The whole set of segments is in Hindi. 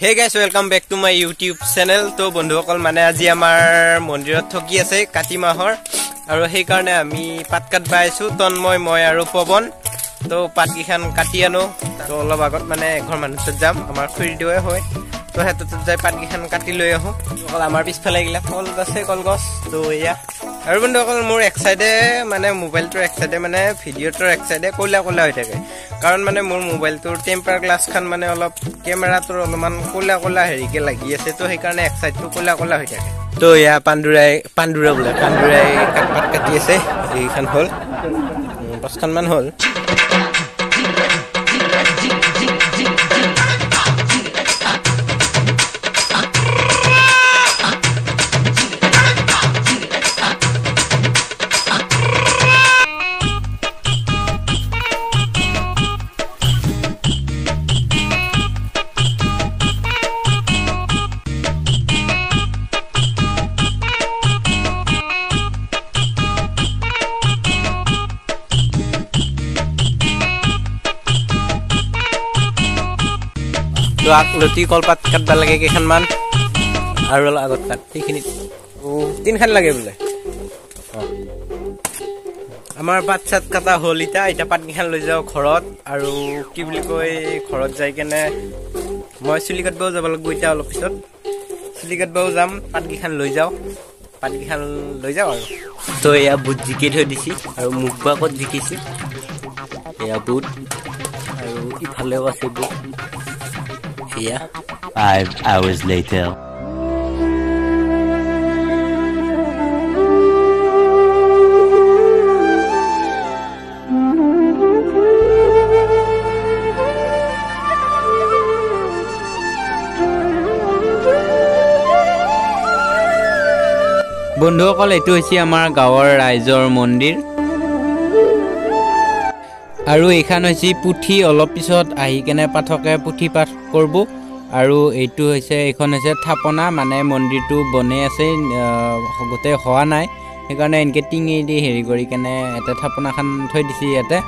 Hey guys welcome back to my YouTube channel. तो बंधुसकल माने आज आमार मंदिर थकी आछे काति माहर और हे कारणे आमी पात काट बाइसु तन्मय मय और पवन। तो पात किखान काटि आनो। तो अलप आगत माने घर मानुत जाम आमार खुरि दिए होय। तो हेतु जाय पात किखान काटि लय आहो। अकल आमार पिछ फेले गिला फल आछे कलगस। तो या और बंधुसकल मोर एक साइडे माने मोबाइल तो एक साइडे माने भिडिओ तो एक साइडे कोला कोला होय थाके। कारण माने मोर मोबाइल तो टेम्पार ग्लास खान माने अलप कैमरा तो अलमान कोला कोला हेरि के लागि आछे। तो हे कारणे एक साइड तो कोला कोला होय थाके। तो या पांडुरा बोले पांडुराय काट काटि आछे। एखान हल 5 खान मान हल। तो आगलती कलपात काटबा लगे केखानमान और आगत काटखिनि तीन खान लगे बोले आमार पात सात काटा हल। इटा पातकिखान लई जाओ घरत और कि बोली कय घरत जाय केने मय चुली काटबाओ जाब लागबो। इटा अलप पिছত चुली काटबाओ जाम पातकिखान लई जाओ और तो या बुट जिके थई दिसि और मुख बाकत जिकिसि या बुट और इफालेओ आछे बुट। Yeah. 5 hours later. बंधुसकल एतु होइसे आमार गाँवर राइजर मंदिर और यहखान पुथी अलप पिछत आने पाठके पुथी पाठ करब। और यू थापना माने मंदिर तो बने गोटे हवा ना सीकार इनके टिंगी दी हेरी करके थापना खान थी इते।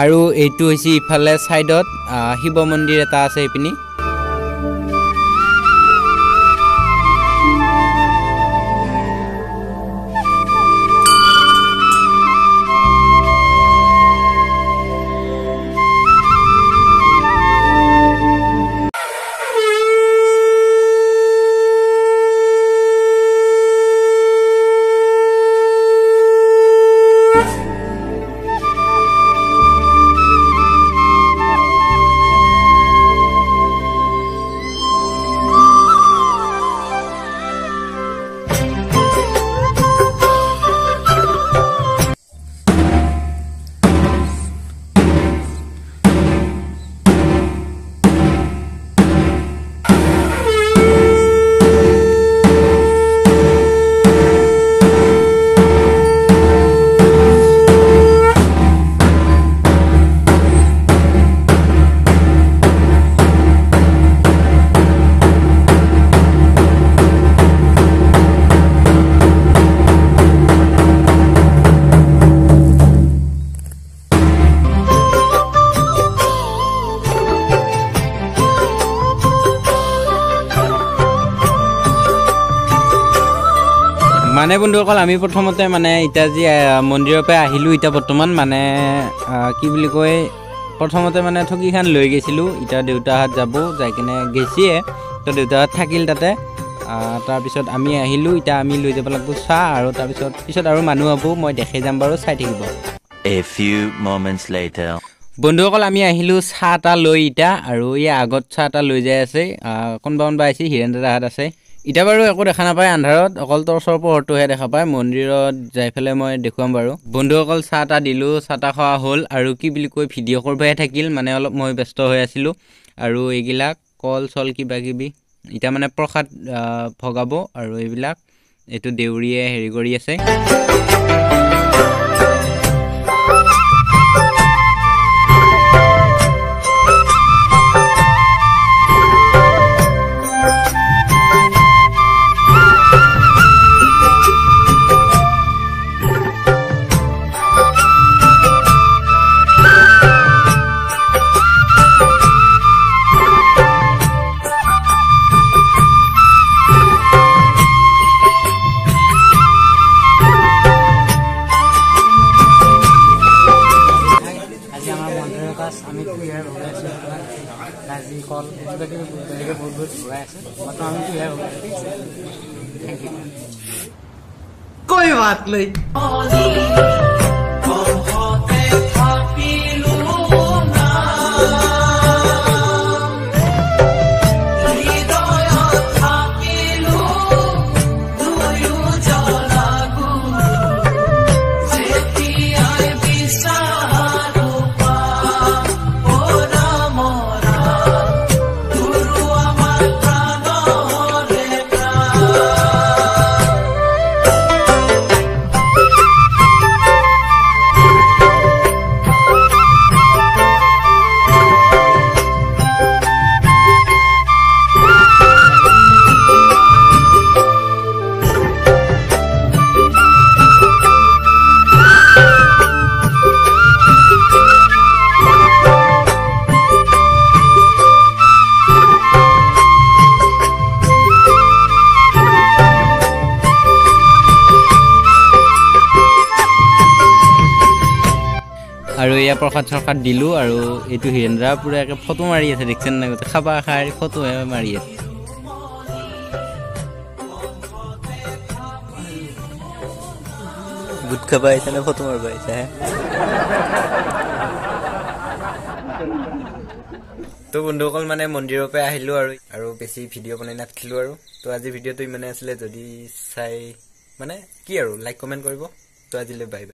और यू इफाले साइडत शिव मंदिर एटा आछे इपिनी। माने बंधुसकल आम प्रथमते माने इटा जी मंदिर पे आहिलु। इटा बर्तमान माने कि बोली कय प्रथमते माने थकी खान लई गेसिलु। इटा देउता हात जाबो जायकिने गेसिए। तो देउता हात थाकिल ताते तार पिছত आमी आहिलु। इटा आमी लई जाब लागबो सा और तार पिছত आरो मानु आबो मय देखे जाम बारो साइ थिकबो। A few moments later. बंधुसकल आमी आहिलु सा ता लई। इटा और इ आगत सा ता लई जाय आछे कोनबाउनबा आइसि हिरेन दादा हात आछे। इटा बारू एक देखा ना पाए आंधारत अकल टर्चर पोहरटोहे देखा पाए। मंदिर जाए फेले मैं देखुआम बारू। बंधुसकल चाह ता दिलू चाह ता खा हल और कि बोली कय भिडिओ करबाय थाकिल माने अलप मैं व्यस्त हो आसिलु। और एगिला कल सल किबा किबि इटा माने प्रसाद भगाबो और एबिला एतु देउरिये हेरि करि आछे। कोई बात नहीं। और यार प्रसाद सरकार दिलू और ये हिरेन्द्रा पूरा एक फटो मारी देखते ना गोटे खबा खाए फटो है मारी गुट खबा ऐसा ना फटो मार तो बंधुकल माने मंदिर पे आहिलो और बेसी भिडिओ बनाई नाथिलो और तो आज भिडिओ तो इमाने आसले जदि चाइ माने कि और लाइक कमेन्ट करिबो तो आज ले बाय।